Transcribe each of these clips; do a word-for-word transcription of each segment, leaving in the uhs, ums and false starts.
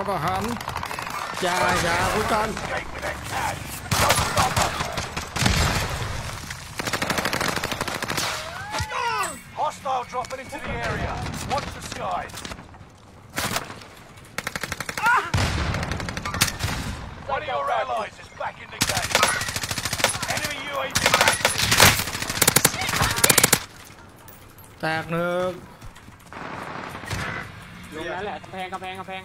พลทหารจ่าจ่าผู้การHostile dropping into the area. Watch the skies. One of your allies is back in the game. Enemy ยู เอ วี active. แตกหนึ่งลงแล้วแหละกำแพงกำแพงกำแพง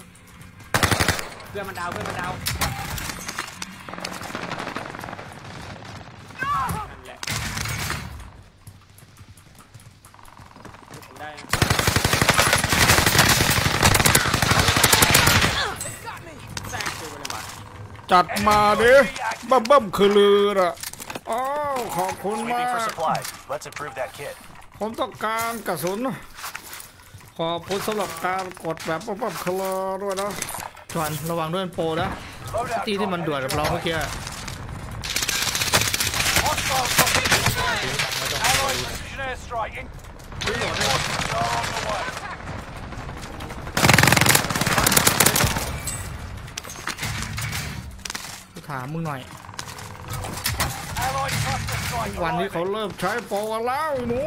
เพื่อนมันดาวเพื่อนมันดาวจัดมาเด้บ้าบ้าคือลือละอ้าวขอบคุณมากผมต้องการกระสุนขอบคุณสำหรับการกดแบบบ้าบ้าคือลือด้วยนะชวนระวังด้วยโปรนะตีที่มันด่วนกับเราเมื่อกี้ถามมึงหน่อยวันนี้เขาเริ่มใช้โปรกันแล้วหนู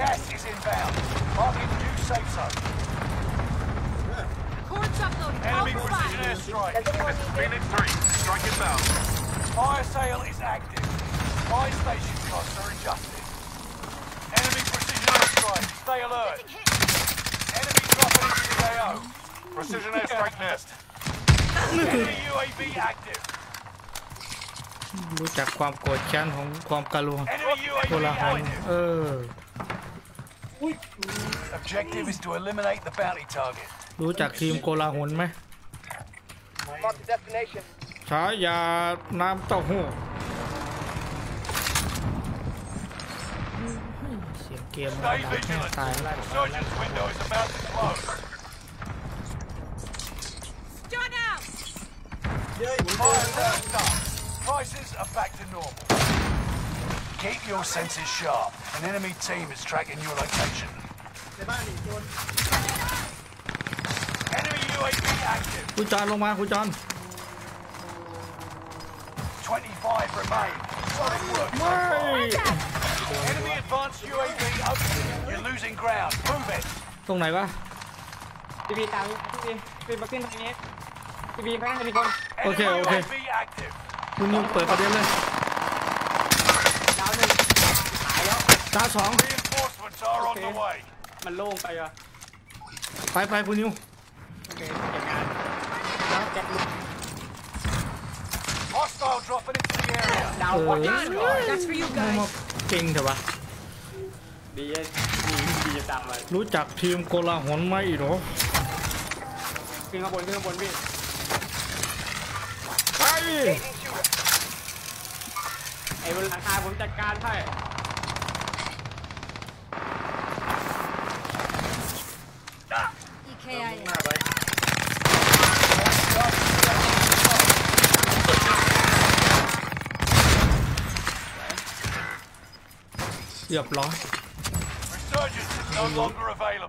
Gas is inbound. Marking new safe zone. Cords uploading. Enemy precision airstrike. Phoenix three, strike inbound. Fire sale is active. Fire station costs are adjusted. Enemy precision airstrike. Stay alert. Enemy dropping into the A O. Precision airstrike nest. Enemy ยู เอ วี active. รู้จักความโกรธแค้นของความกลัวโกลาหลเออObjective is to eliminate the bounty target. รู้จักทีมโกลาหลไหมฉายาน้ำเต้าหู้เสียงเกมดังแค่ตายKeep your senses sharp. An enemy team is tracking your location. Enemy ยู เอ วี active. คุณจอนลงมาคุณจอนยี่สิบห้า remain. Solid work. Enemy advanced ยู เอ วี up. You're losing ground. Move it. ตรงไหนวะทีวีตามทีวีมาขึ้นตรงนี้ทีวีแม่งจะมีคนโอเคโอเคคุณยิงเปิดประเด็นเลยดาวสองมันโล่งไปอ่ะไปไปคุณนิวดาวหมดแล้วเก่งเถอะวะดีดีจะตามเลยรู้จักทีมโกลาหลไหมหรอขึ้นข้างบนขึ้นข้างบนพี่ไปไอ้บนหลังคาผมจัดการให้เรียบร้อย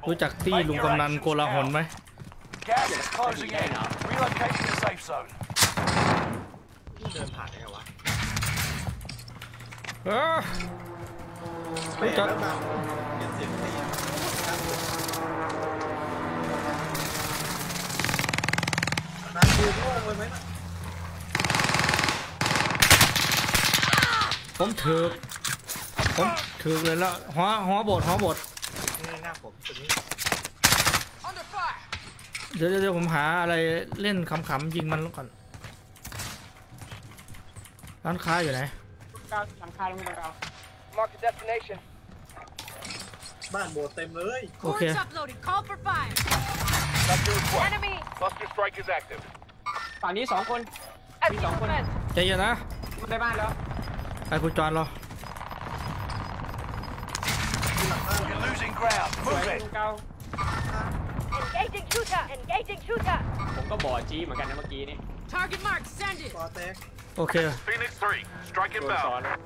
รู้จักตี้ลุงกำนันโกลาหลไหมเดินผ่านได้ไงวะเออรู้จักผมถือผมถือเลยละหัวหัวบดหัวบดเดี๋ยวเดี๋ยวผมหาอะไรเล่นขำๆยิงมันก่อนร้านค้าอยู่ไหนร้านค้าลงมาเราบ้านโบดเต็มเลยโอเคฝั่งนี้สองคนมีสองคนใจเย็นนะได้บ้านแล้วไอ้คุณจอนรอผมก็บอดจี้เหมือนกันนะเมื่อกี้นี่โป Okay. Phoenix three, strike inbound. Grab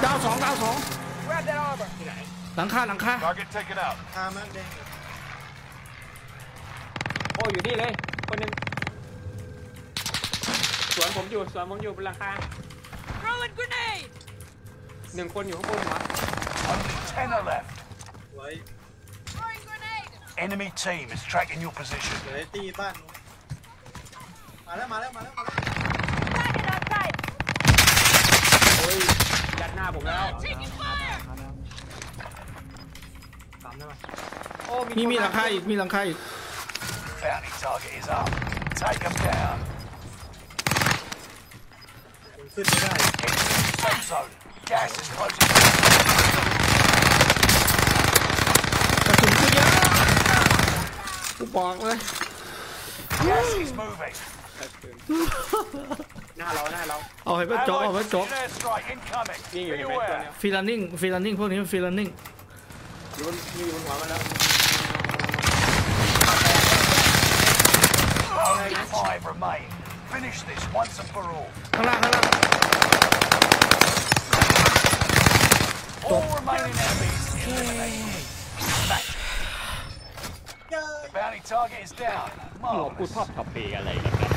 that armor. หลังคาหลังคา Target taken out. โอ้อยู่นี่เลยคนนึงสวนผมอยู่สวนผมอยู่บนหลังคา Throwing grenade. หนึ่งคนอยู่ข้างบนหัว Ten left. Throwing grenade. Enemy team is tracking your position. เดี๋ยวตีบ้านมาแล้วมาแล้วมาแล้วมาแล้วโอ้ยยัดหน้าผมแล้วมีมีหลังคาอีกมีหลังคาอีกขึ้นไม่ได้กระสุนขึ้นเยอะกูบอกเลยหน้าเราหน้าเราเอาให้มันจบเอาให้จบนี่อยู่ในตัวเนี่ยฟรีลันนิ่งฟรีลันนิ่งพวกนี้ฟรีลันนิ่งมีคนหัวมาแล้วข้างล่างข้างล่างจบหลบกูชอบขับเปย์อะไรกัน